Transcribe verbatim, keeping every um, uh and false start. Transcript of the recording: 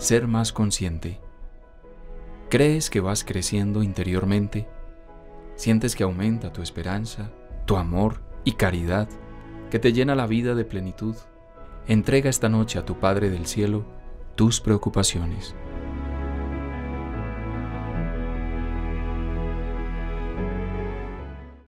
ser más consciente. ¿Crees que vas creciendo interiormente? ¿Sientes que aumenta tu esperanza, tu amor y caridad, que te llena la vida de plenitud? Entrega esta noche a tu Padre del Cielo tus preocupaciones.